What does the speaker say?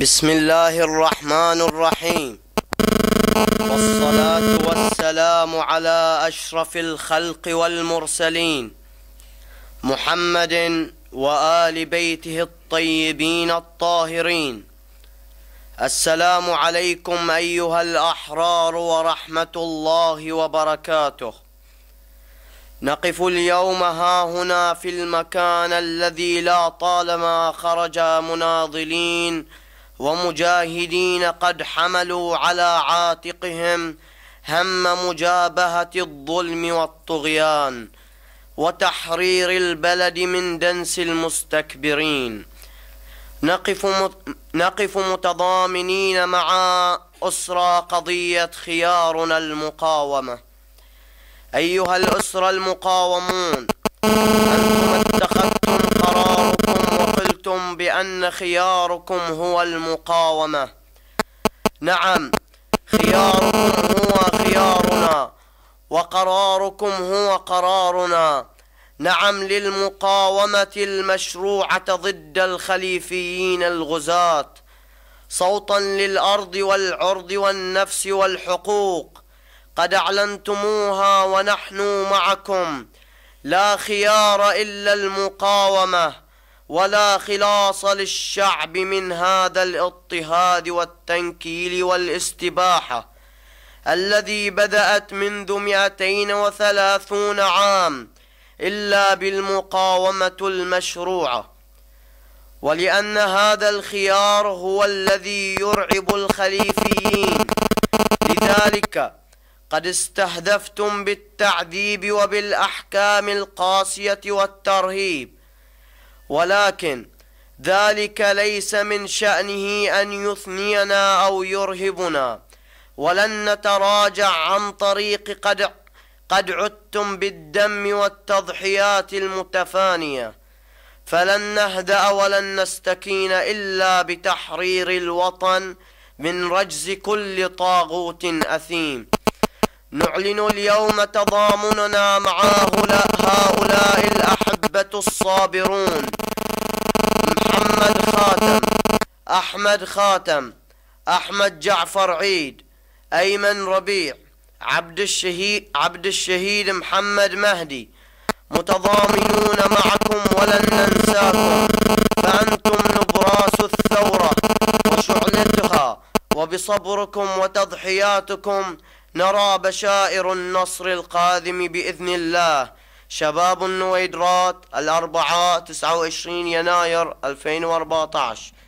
بسم الله الرحمن الرحيم، والصلاة والسلام على أشرف الخلق والمرسلين محمد وآل بيته الطيبين الطاهرين. السلام عليكم أيها الأحرار ورحمة الله وبركاته. نقف اليوم هاهنا في المكان الذي لا طالما خرج مناضلين ومجاهدين قد حملوا على عاتقهم هم مجابهة الظلم والطغيان وتحرير البلد من دنس المستكبرين. نقف متضامنين مع أسرى قضية خيارنا المقاومة. أيها الأسرى المقاومون، أنتم اتخذتم قراركم وقلتم بأن خياركم هو المقاومة. نعم، خياركم هو خيارنا وقراركم هو قرارنا. نعم للمقاومة المشروعة ضد الخليفيين الغزاة، صوتا للأرض والعرض والنفس والحقوق، قد أعلنتموها ونحن معكم. لا خيار إلا المقاومة، ولا خلاص للشعب من هذا الاضطهاد والتنكيل والاستباحة الذي بدأت منذ 230 عام إلا بالمقاومة المشروعة. ولأن هذا الخيار هو الذي يرعب الخليفيين، لذلك قد استهدفتم بالتعذيب وبالأحكام القاسية والترهيب، ولكن ذلك ليس من شأنه أن يثنينا أو يرهبنا، ولن نتراجع عن طريق قد عدتم بالدم والتضحيات المتفانية، فلن نهدأ ولن نستكين إلا بتحرير الوطن من رجز كل طاغوت أثيم. نعلن اليوم تضامننا مع هؤلاء الأحبة الصابرون: محمد خاتم، أحمد خاتم، أحمد جعفر عيد، أيمن ربيع، عبد الشهيد محمد مهدي. متضامنون معكم ولن ننساكم، فأنتم نبراس الثورة وشعلتها، وبصبركم وتضحياتكم نرى بشائر النصر القادم بإذن الله. شباب النويدرات، الأربعاء 29 يناير 2014.